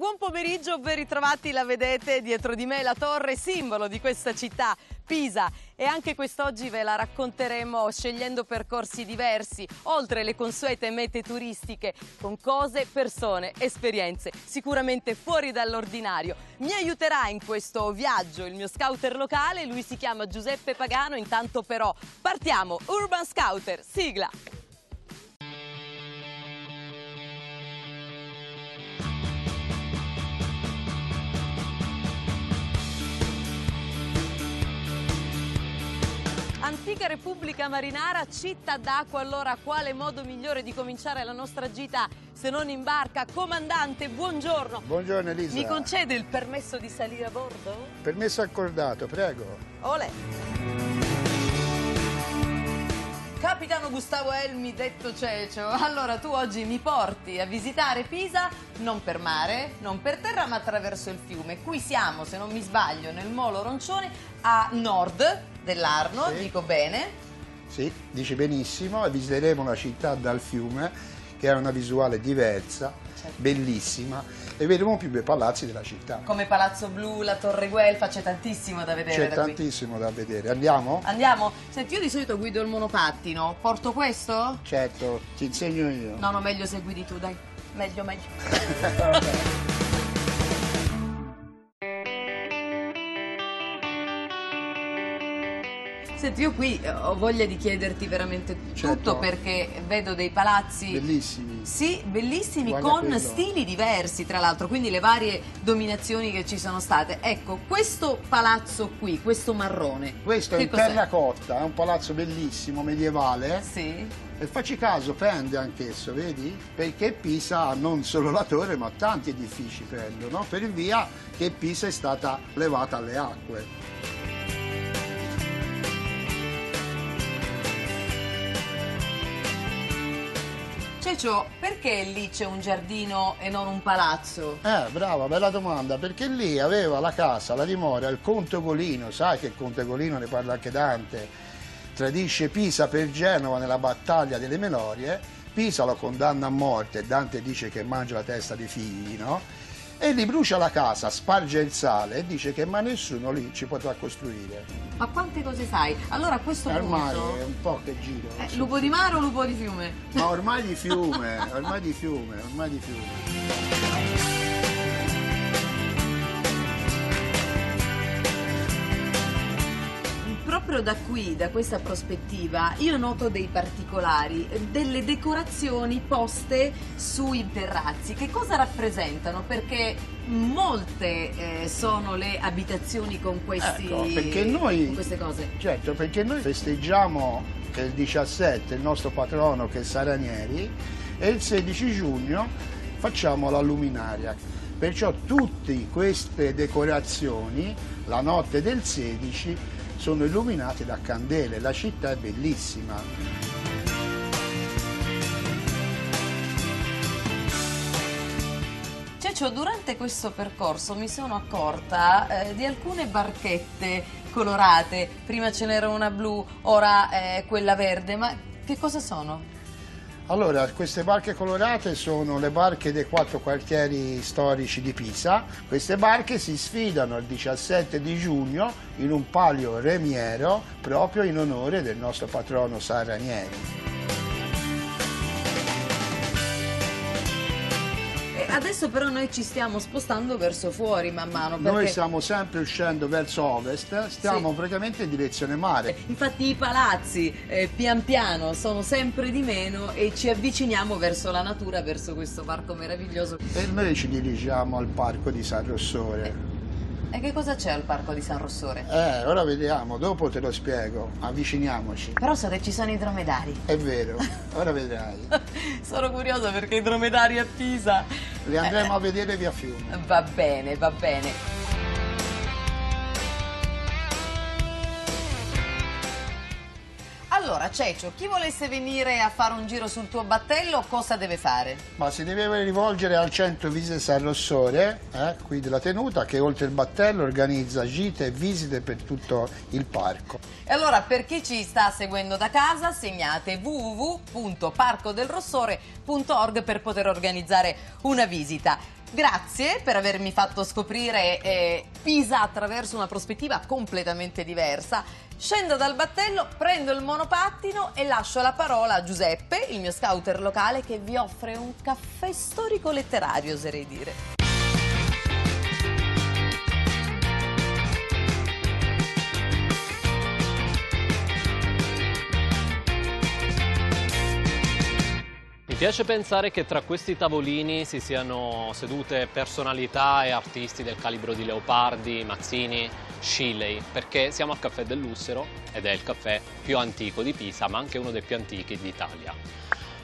Buon pomeriggio, ben ritrovati, la vedete dietro di me la torre simbolo di questa città, Pisa, e anche quest'oggi ve la racconteremo scegliendo percorsi diversi, oltre le consuete mete turistiche, con cose, persone, esperienze, sicuramente fuori dall'ordinario. Mi aiuterà in questo viaggio il mio scouter locale, lui si chiama Giuseppe Pagano, intanto però partiamo, Urban Scouter, sigla! Antica Repubblica Marinara, città d'acqua, allora quale modo migliore di cominciare la nostra gita se non in barca? Comandante, buongiorno. Buongiorno Elisa. Mi concede il permesso di salire a bordo? Permesso accordato, prego. Olè. Capitano Gustavo Elmi, detto Ceccio, allora tu oggi mi porti a visitare Pisa non per mare, non per terra, ma attraverso il fiume. Qui siamo, se non mi sbaglio, nel molo Roncione a nord dell'Arno, sì. Dico bene? Sì, dici benissimo, e visiteremo la città dal fiume, che ha una visuale diversa, certo, bellissima, e vedremo più due palazzi della città. Come Palazzo Blu, la Torre Guelfa, c'è tantissimo da vedere. C'è tantissimo da vedere, andiamo? Andiamo? Senti, io di solito guido il monopattino, porto questo? Certo, ti insegno io. No, no, meglio se guidi tu, dai, meglio, meglio. Senti, io qui ho voglia di chiederti veramente tutto, certo, perché vedo dei palazzi bellissimi, sì, bellissimi, guarda, con quello, stili diversi tra l'altro, quindi le varie dominazioni che ci sono state. Ecco, questo palazzo qui, questo marrone, questo è in terracotta, è un palazzo bellissimo, medievale, sì. E facci caso, pende anch'esso, vedi? Perché Pisa ha non solo la torre, ma tanti edifici pendono, per via che Pisa è stata levata alle acque. Ceccio, perché lì c'è un giardino e non un palazzo? Brava, bella domanda, perché lì aveva la casa, la dimora, il Conte Golino, sai che il Conte Golino, ne parla anche Dante, tradisce Pisa per Genova nella battaglia delle Menorie, Pisa lo condanna a morte, Dante dice che mangia la testa dei figli, no? E lì brucia la casa, sparge il sale e dice che ma nessuno lì ci potrà costruire. Ma quante cose sai? Allora a questo punto... Ormai è un po' che giro. Lupo di mare o lupo di fiume? Ma ormai di fiume, ormai di fiume, ormai di fiume. Proprio da qui, da questa prospettiva, io noto dei particolari, delle decorazioni poste sui terrazzi. Che cosa rappresentano? Perché molte sono le abitazioni con questi, ecco, perché noi, con queste cose. Certo, perché noi festeggiamo il 17, il nostro patrono che è San Ranieri, e il 16 giugno facciamo la luminaria. Perciò tutte queste decorazioni, la notte del 16, sono illuminate da candele, la città è bellissima. Ceccio, durante questo percorso mi sono accorta di alcune barchette colorate, prima ce n'era una blu, ora quella verde, ma che cosa sono? Allora, queste barche colorate sono le barche dei 4 quartieri storici di Pisa. Queste barche si sfidano il 17 di giugno in un palio remiero proprio in onore del nostro patrono San Ranieri. E adesso però noi ci stiamo spostando verso fuori man mano. Perché... Noi stiamo sempre uscendo verso ovest, stiamo, sì, praticamente in direzione mare. Infatti i palazzi pian piano sono sempre di meno e ci avviciniamo verso la natura, verso questo parco meraviglioso. E noi ci dirigiamo al parco di San Rossore. E che cosa c'è al parco di San Rossore? Ora vediamo, dopo te lo spiego, avviciniamoci. Però so che ci sono i dromedari. È vero, ora vedrai. Sono curiosa perché i dromedari a Pisa... Li andremo a vedere via fiume. Va bene, va bene. Allora Ceccio, chi volesse venire a fare un giro sul tuo battello cosa deve fare? Ma si deve rivolgere al centro visite San Rossore, qui della tenuta, che oltre il battello organizza gite e visite per tutto il parco. E allora per chi ci sta seguendo da casa segnate www.parcodelrossore.org per poter organizzare una visita. Grazie per avermi fatto scoprire Pisa attraverso una prospettiva completamente diversa. Scendo dal battello, prendo il monopattino e lascio la parola a Giuseppe, il mio scouter locale, che vi offre un caffè storico-letterario, oserei dire. Mi piace pensare che tra questi tavolini si siano sedute personalità e artisti del calibro di Leopardi, Mazzini, Shelley, perché siamo al Caffè dell'Ussero ed è il caffè più antico di Pisa, ma anche uno dei più antichi d'Italia.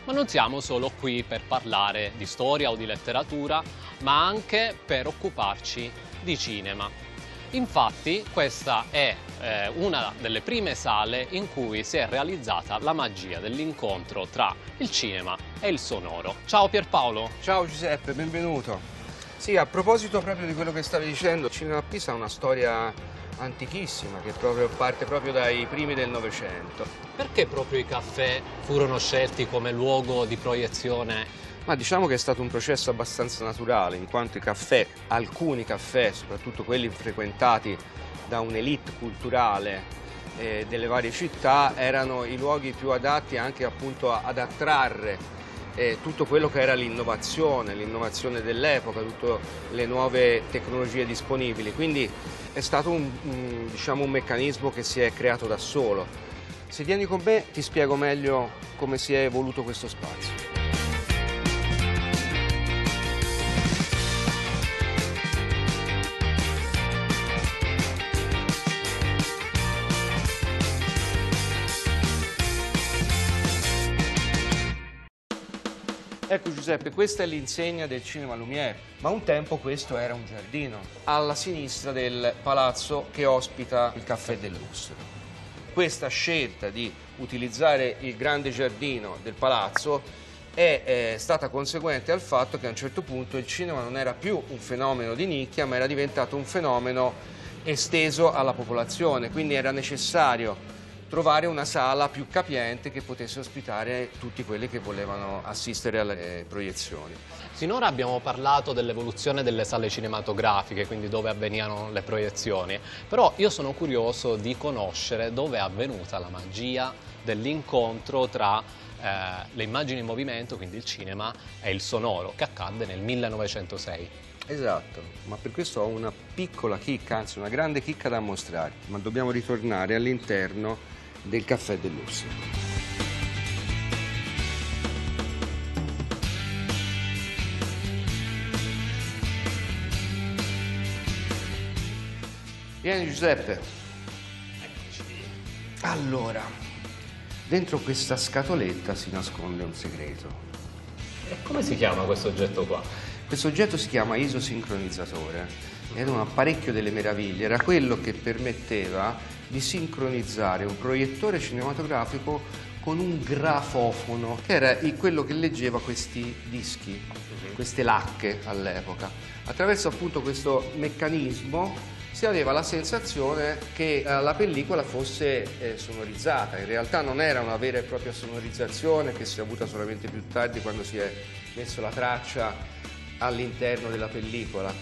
Ma non siamo solo qui per parlare di storia o di letteratura, ma anche per occuparci di cinema. Infatti questa è una delle prime sale in cui si è realizzata la magia dell'incontro tra il cinema e il sonoro. Ciao Pierpaolo! Ciao Giuseppe, benvenuto! Sì, a proposito proprio di quello che stavi dicendo, il cinema a Pisa ha una storia antichissima che parte proprio dai primi del Novecento. Perché proprio i caffè furono scelti come luogo di proiezione? Ma diciamo che è stato un processo abbastanza naturale, in quanto i caffè, alcuni caffè, soprattutto quelli frequentati da un'elite culturale delle varie città, erano i luoghi più adatti anche appunto ad attrarre tutto quello che era l'innovazione dell'epoca, tutte le nuove tecnologie disponibili. Quindi è stato un meccanismo che si è creato da solo. Se vieni con me ti spiego meglio come si è evoluto questo spazio. Ecco Giuseppe, questa è l'insegna del Cinema Lumière, ma un tempo questo era un giardino, alla sinistra del palazzo che ospita il Caffè dell'Ussero. Questa scelta di utilizzare il grande giardino del palazzo è stata conseguente al fatto che a un certo punto il cinema non era più un fenomeno di nicchia, ma era diventato un fenomeno esteso alla popolazione, quindi era necessario trovare una sala più capiente che potesse ospitare tutti quelli che volevano assistere alle proiezioni. Sinora abbiamo parlato dell'evoluzione delle sale cinematografiche, quindi dove avvenivano le proiezioni, però io sono curioso di conoscere dove è avvenuta la magia dell'incontro tra le immagini in movimento, quindi il cinema, e il sonoro, che accadde nel 1906. Esatto, ma per questo ho una piccola chicca, anzi una grande chicca da mostrarti, ma dobbiamo ritornare all'interno del Caffè dell'Ussero. Vieni Giuseppe. Eccoci. Allora, dentro questa scatoletta si nasconde un segreto. E come si chiama questo oggetto qua? Questo oggetto si chiama isosincronizzatore. Era un apparecchio delle meraviglie, era quello che permetteva di sincronizzare un proiettore cinematografico con un grafofono, che era quello che leggeva questi dischi, queste lacche all'epoca. Attraverso appunto questo meccanismo si aveva la sensazione che la pellicola fosse sonorizzata. In realtà non era una vera e propria sonorizzazione che si è avuta solamente più tardi quando si è messo la traccia all'interno della pellicola,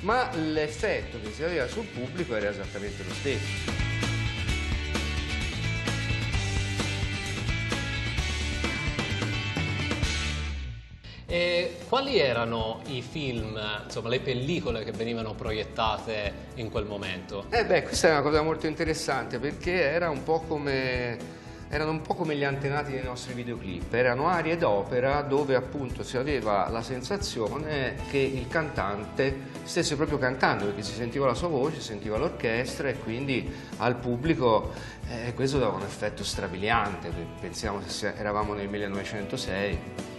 ma l'effetto che si aveva sul pubblico era esattamente lo stesso. E quali erano i film, insomma le pellicole che venivano proiettate in quel momento? Questa è una cosa molto interessante, perché erano un po' come gli antenati dei nostri videoclip, erano arie d'opera dove appunto si aveva la sensazione che il cantante stesse proprio cantando, perché si sentiva la sua voce, si sentiva l'orchestra e quindi al pubblico questo dava un effetto strabiliante. Pensiamo se eravamo nel 1906.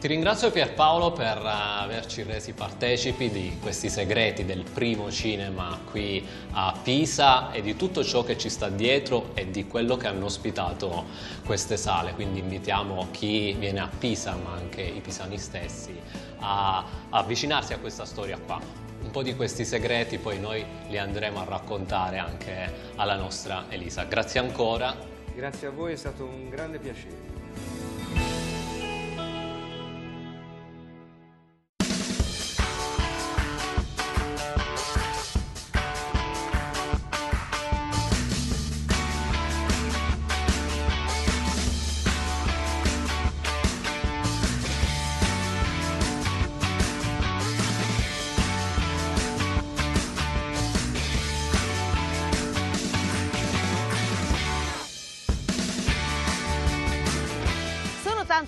Ti ringrazio Pierpaolo per averci resi partecipi di questi segreti del primo cinema qui a Pisa e di tutto ciò che ci sta dietro e di quello che hanno ospitato queste sale. Quindi invitiamo chi viene a Pisa, ma anche i pisani stessi, a avvicinarsi a questa storia qua. Un po' di questi segreti poi noi li andremo a raccontare anche alla nostra Elisa. Grazie ancora. Grazie a voi, è stato un grande piacere.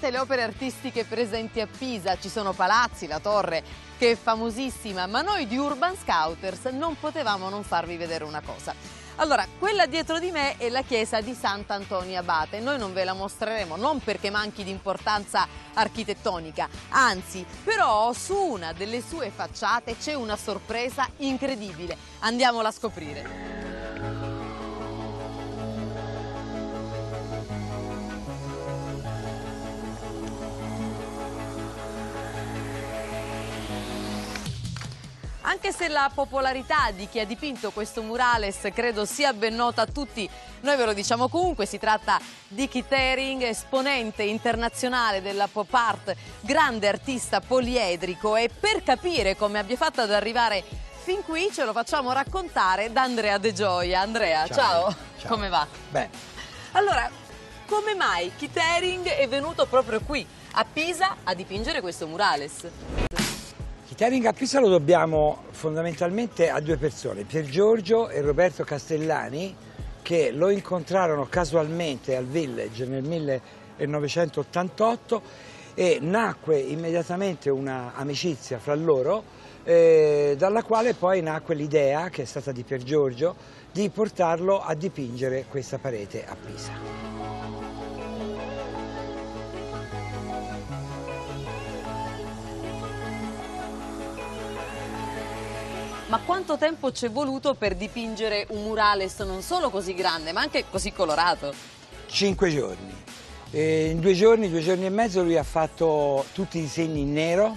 tante le opere artistiche presenti a Pisa, ci sono palazzi, la torre che è famosissima, ma noi di Urban Scouters non potevamo non farvi vedere una cosa. Allora, quella dietro di me è la chiesa di Sant'Antonio Abate. Noi non ve la mostreremo, non perché manchi di importanza architettonica, anzi, però su una delle sue facciate c'è una sorpresa incredibile. Andiamola a scoprire. Anche se la popolarità di chi ha dipinto questo murales credo sia ben nota a tutti, noi ve lo diciamo comunque, si tratta di Keith Haring, esponente internazionale della pop art, grande artista poliedrico, e per capire come abbia fatto ad arrivare fin qui ce lo facciamo raccontare da Andrea De Gioia. Andrea, ciao. Come va? Beh. Allora, come mai Keith Haring è venuto proprio qui, a Pisa, a dipingere questo murales? Keith Haring a Pisa lo dobbiamo fondamentalmente a due persone, Pier Giorgio e Roberto Castellani, che lo incontrarono casualmente al Village nel 1988 e nacque immediatamente un'amicizia fra loro, dalla quale poi nacque l'idea, che è stata di Pier Giorgio, di portarlo a dipingere questa parete a Pisa. Ma quanto tempo ci è voluto per dipingere un murales non solo così grande, ma anche così colorato? 5 giorni. E in 2 giorni e mezzo lui ha fatto tutti i disegni in nero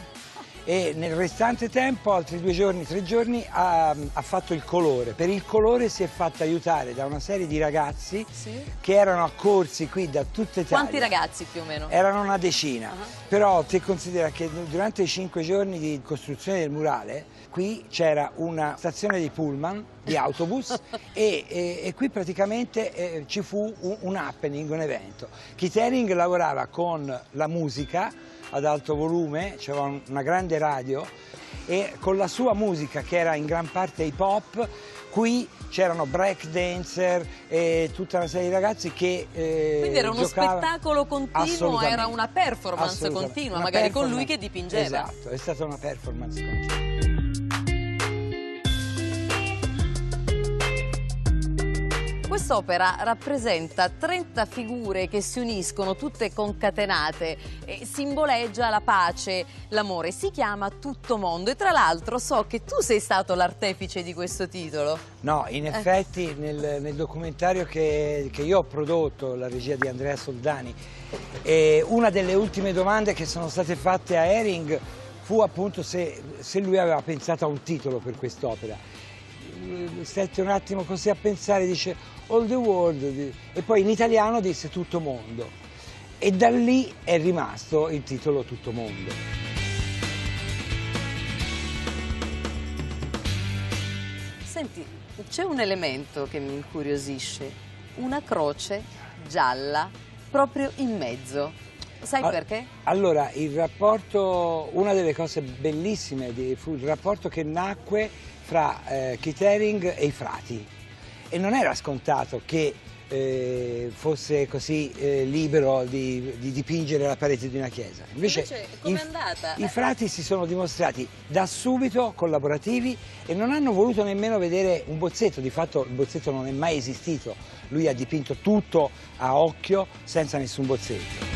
e nel restante tempo, altri 2 giorni, 3 giorni, ha fatto il colore. Per il colore si è fatto aiutare da una serie di ragazzi, sì, che erano accorsi qui da tutta Italia. Quanti ragazzi più o meno? Erano una decina. Però te considera che durante i 5 giorni di costruzione del murale qui c'era una stazione di pullman, di autobus, e qui praticamente ci fu un happening, un evento. Keith Haring lavorava con la musica ad alto volume, c'era una grande radio, e con la sua musica, che era in gran parte hip hop, qui c'erano break dancer e tutta una serie di ragazzi che quindi era uno spettacolo continuo, era una performance continua, magari con lui che dipingeva. Esatto, è stata una performance continua. Quest'opera rappresenta 30 figure che si uniscono, tutte concatenate, e simboleggia la pace, l'amore. Si chiama Tutto Mondo e tra l'altro so che tu sei stato l'artefice di questo titolo. No, in effetti nel documentario che io ho prodotto, la regia di Andrea Soldani, una delle ultime domande che sono state fatte a Haring fu appunto se lui aveva pensato a un titolo per quest'opera. Stette un attimo così a pensare, dice all the world, e poi in italiano disse Tutto Mondo, e da lì è rimasto il titolo Tutto Mondo. Senti, c'è un elemento che mi incuriosisce, una croce gialla proprio in mezzo. Sai perché? Allora, il rapporto, una delle cose bellissime fu il rapporto che nacque fra Keith Haring e i frati, e non era scontato che fosse così libero di dipingere la parete di una chiesa. Invece com'è andata? I frati si sono dimostrati da subito collaborativi e non hanno voluto nemmeno vedere un bozzetto, di fatto il bozzetto non è mai esistito, lui ha dipinto tutto a occhio senza nessun bozzetto.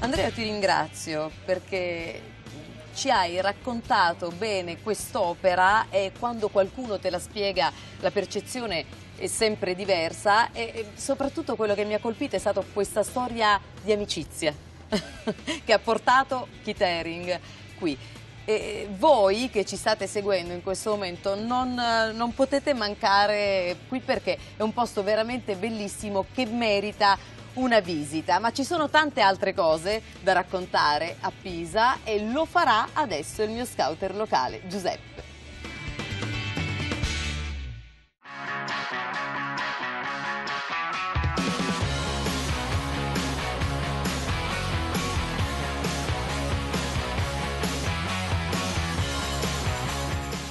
Andrea, ti ringrazio perché ci hai raccontato bene quest'opera, e quando qualcuno te la spiega la percezione è sempre diversa, e soprattutto quello che mi ha colpito è stata questa storia di amicizia che ha portato Keith Haring qui. E voi che ci state seguendo in questo momento non potete mancare qui, perché è un posto veramente bellissimo che merita una visita, ma ci sono tante altre cose da raccontare a Pisa e lo farà adesso il mio scouter locale, Giuseppe.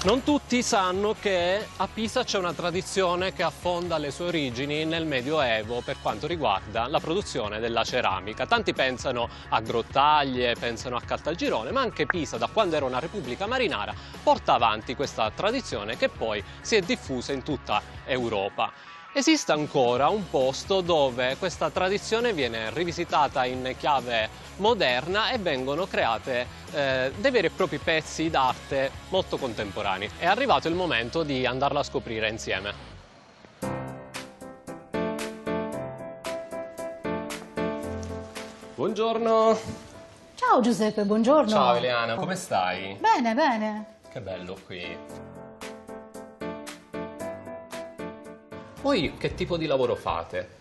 Non tutti sanno che a Pisa c'è una tradizione che affonda le sue origini nel Medioevo per quanto riguarda la produzione della ceramica. Tanti pensano a Grottaglie, pensano a Caltagirone, ma anche Pisa, da quando era una repubblica marinara, porta avanti questa tradizione che poi si è diffusa in tutta Europa. Esiste ancora un posto dove questa tradizione viene rivisitata in chiave moderna e vengono create dei veri e propri pezzi d'arte molto contemporanei. È arrivato il momento di andarla a scoprire insieme. Buongiorno! Ciao Giuseppe, buongiorno! Ciao Ileana, come stai? Bene, bene! Che bello qui! Voi che tipo di lavoro fate?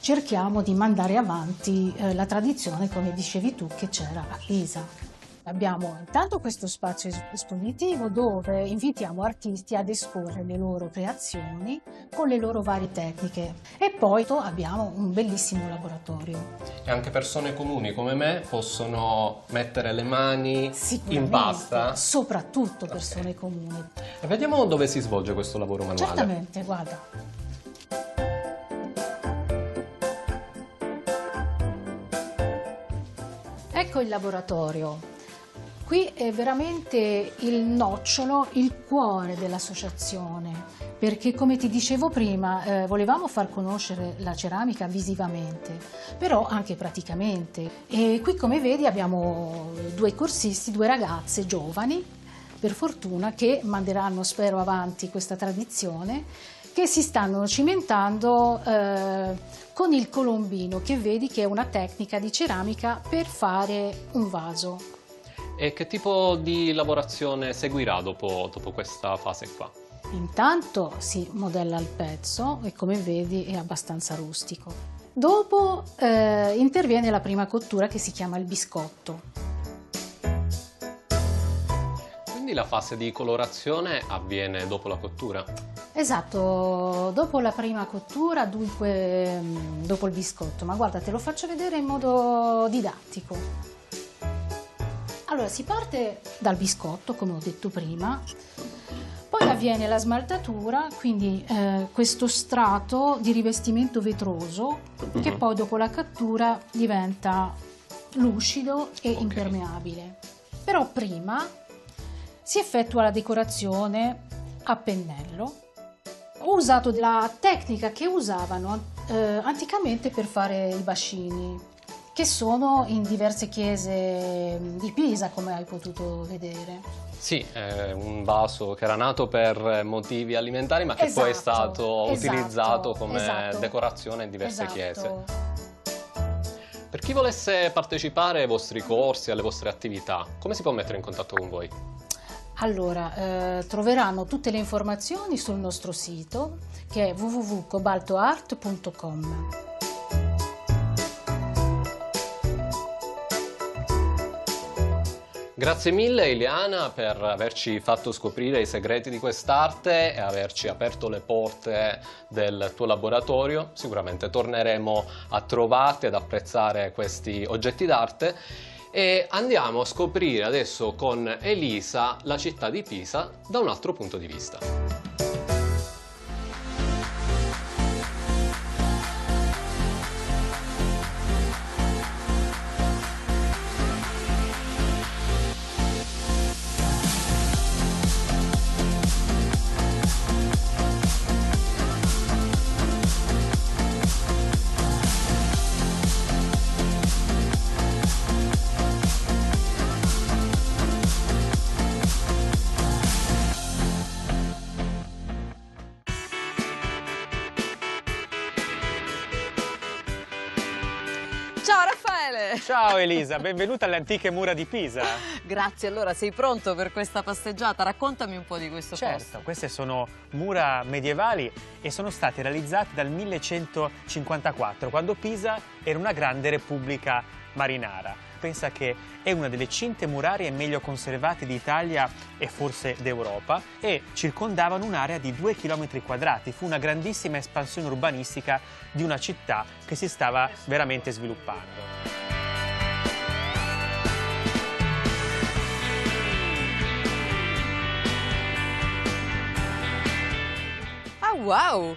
Cerchiamo di mandare avanti la tradizione, come dicevi tu, che c'era a Pisa. Abbiamo intanto questo spazio espositivo dove invitiamo artisti ad esporre le loro creazioni con le loro varie tecniche e poi abbiamo un bellissimo laboratorio. E anche persone comuni come me possono mettere le mani in pasta? Soprattutto persone comuni. E vediamo dove si svolge questo lavoro manuale. Certamente, guarda. Ecco il laboratorio. Qui è veramente il nocciolo, il cuore dell'associazione, perché come ti dicevo prima volevamo far conoscere la ceramica visivamente, però anche praticamente. E qui come vedi abbiamo due corsisti, due ragazze giovani, per fortuna, che manderanno, spero, avanti questa tradizione, che si stanno cimentando con il colombino, che vedi che è una tecnica di ceramica per fare un vaso. E che tipo di lavorazione seguirà dopo questa fase qua? Intanto si modella il pezzo e come vedi è abbastanza rustico. Dopo interviene la prima cottura che si chiama il biscotto. Quindi la fase di colorazione avviene dopo la cottura? Esatto, dopo la prima cottura, dunque dopo il biscotto. Ma guarda, te lo faccio vedere in modo didattico. Allora, si parte dal biscotto, come ho detto prima, poi avviene la smaltatura, quindi questo strato di rivestimento vetroso che poi dopo la cattura diventa lucido e impermeabile. Però prima si effettua la decorazione a pennello. Ho usato la tecnica che usavano anticamente per fare i bacini, che sono in diverse chiese di Pisa, come hai potuto vedere. Sì, è un vaso che era nato per motivi alimentari, ma che poi è stato utilizzato come decorazione in diverse chiese. Per chi volesse partecipare ai vostri corsi, alle vostre attività, come si può mettere in contatto con voi? Allora, troveranno tutte le informazioni sul nostro sito, che è www.cobaltoart.com. Grazie mille Ileana per averci fatto scoprire i segreti di quest'arte e averci aperto le porte del tuo laboratorio. Sicuramente torneremo a trovarti ad apprezzare questi oggetti d'arte e andiamo a scoprire adesso con Elisa la città di Pisa da un altro punto di vista. Ciao Elisa, benvenuta alle antiche mura di Pisa. Grazie, allora sei pronto per questa passeggiata? Raccontami un po' di questo posto. Certo, queste sono mura medievali e sono state realizzate dal 1154, quando Pisa era una grande repubblica marinara. Pensa che è una delle cinte murarie meglio conservate d'Italia e forse d'Europa e circondavano un'area di 2 km quadrati. Fu una grandissima espansione urbanistica di una città che si stava veramente sviluppando. Wow!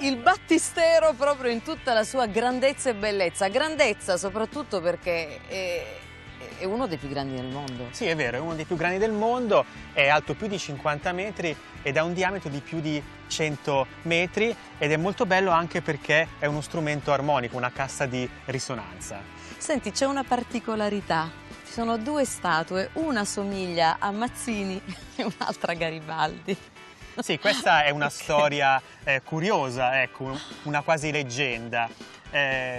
Il battistero proprio in tutta la sua grandezza e bellezza. Grandezza soprattutto perché è uno dei più grandi del mondo. Sì, è vero, è uno dei più grandi del mondo, è alto più di 50 metri ed ha un diametro di più di 100 metri ed è molto bello anche perché è uno strumento armonico, una cassa di risonanza. Senti, c'è una particolarità, ci sono due statue, una somiglia a Mazzini e un'altra a Garibaldi. Sì, questa è una storia curiosa, ecco, una quasi leggenda.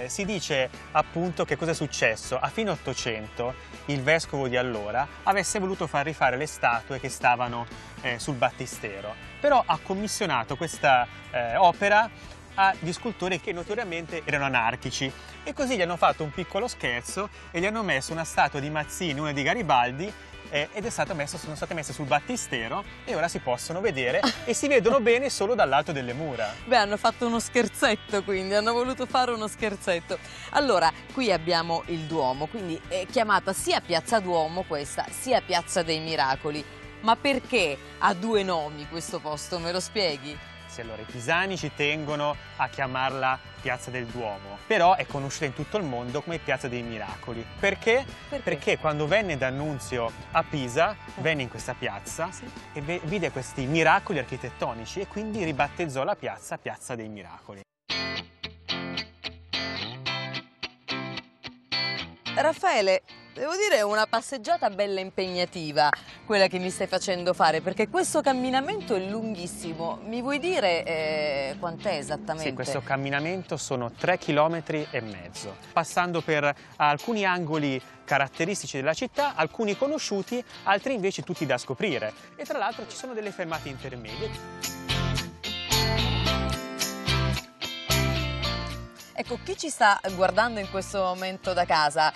Si dice appunto che cosa è successo. A fine Ottocento il vescovo di allora avesse voluto far rifare le statue che stavano sul battistero, però ha commissionato questa opera agli scultori che notoriamente erano anarchici e così gli hanno fatto un piccolo scherzo e gli hanno messo una statua di Mazzini, una di Garibaldi ed sono state messe sul battistero e ora si possono vedere e si vedono bene solo dall'alto delle mura. Beh, hanno fatto uno scherzetto, quindi hanno voluto fare uno scherzetto. Allora, qui abbiamo il Duomo, quindi è chiamata sia Piazza Duomo questa, sia Piazza dei Miracoli. Ma perché ha due nomi questo posto, me lo spieghi? Sì, allora i pisani ci tengono a chiamarla Piazza del Duomo, però è conosciuta in tutto il mondo come Piazza dei Miracoli. Perché? Perché quando venne D'Annunzio a Pisa, venne in questa piazza e vide questi miracoli architettonici e quindi ribattezzò la piazza Piazza dei Miracoli. Raffaele, devo dire è una passeggiata bella impegnativa quella che mi stai facendo fare, perché questo camminamento è lunghissimo. Mi vuoi dire quant'è esattamente? Sì, questo camminamento sono 3,5 km, passando per alcuni angoli caratteristici della città, alcuni conosciuti, altri invece tutti da scoprire. E tra l'altro ci sono delle fermate intermedie. Ecco, chi ci sta guardando in questo momento da casa,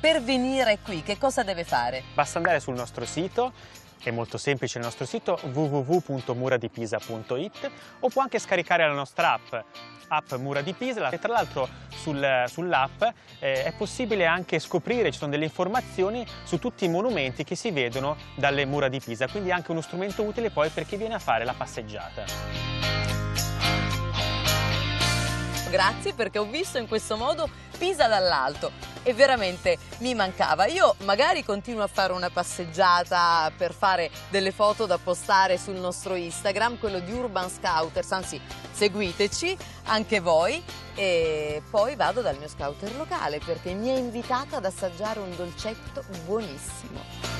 per venire qui, che cosa deve fare? Basta andare sul nostro sito, è molto semplice il nostro sito, www.muradipisa.it, o può anche scaricare la nostra app Mura di Pisa, e tra l'altro sull'app è possibile anche scoprire, ci sono delle informazioni su tutti i monumenti che si vedono dalle Mura di Pisa, quindi è anche uno strumento utile poi per chi viene a fare la passeggiata. Grazie, perché ho visto in questo modo Pisa dall'alto e veramente mi mancava. Io magari continuo a fare una passeggiata per fare delle foto da postare sul nostro Instagram, quello di Urban Scouters, anzi seguiteci anche voi, e poi vado dal mio scouter locale perché mi ha invitata ad assaggiare un dolcetto buonissimo.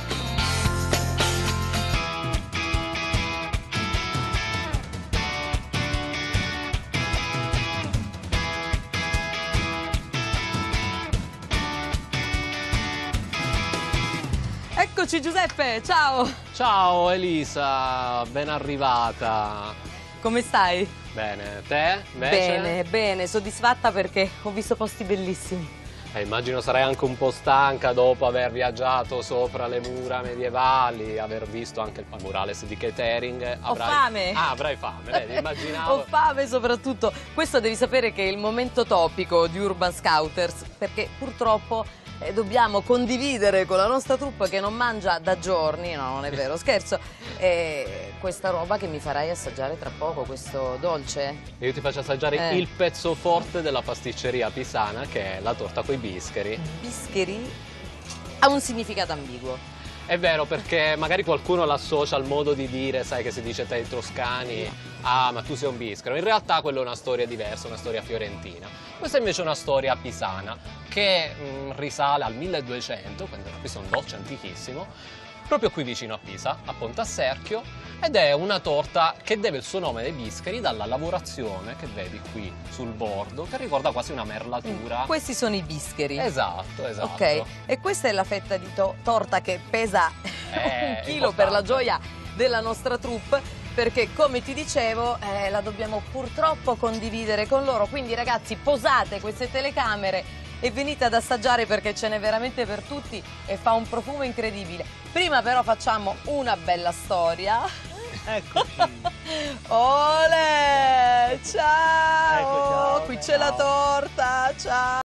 Eccoci Giuseppe, ciao! Ciao Elisa, ben arrivata! Come stai? Bene, te invece? Bene, bene, soddisfatta perché ho visto posti bellissimi. Immagino sarai anche un po' stanca dopo aver viaggiato sopra le mura medievali, aver visto anche il murales di Keith Haring. Ho fame! Ah, avrai fame, immaginavo. Ho fame soprattutto. Questo devi sapere che è il momento topico di Urban Scouters, perché purtroppo dobbiamo condividere con la nostra truppa che non mangia da giorni, no, non è vero, scherzo, questa roba che mi farai assaggiare tra poco, questo dolce. Io ti faccio assaggiare il pezzo forte della pasticceria pisana, che è la torta coi bischeri. Bischeri ha un significato ambiguo. È vero, perché magari qualcuno l'associa al modo di dire, sai che si dice tra i toscani, ah ma tu sei un bischero. In realtà quella è una storia diversa, una storia fiorentina. Questa invece è una storia pisana che risale al 1200, quindi questo è un dolce antichissimo, proprio qui vicino a Pisa, a Ponte a Serchio, ed è una torta che deve il suo nome dei bischeri dalla lavorazione che vedi qui sul bordo, che ricorda quasi una merlatura. Questi sono i bischeri. Esatto, esatto. Ok, e questa è la fetta di torta che pesa un chilo, importante, per la gioia della nostra troupe, perché come ti dicevo la dobbiamo purtroppo condividere con loro, quindi ragazzi posate queste telecamere e venite ad assaggiare perché ce n'è veramente per tutti e fa un profumo incredibile. Prima però facciamo una bella storia. Eccoci. Olè, ciao, ecco, ciao, qui c'è la torta, ciao.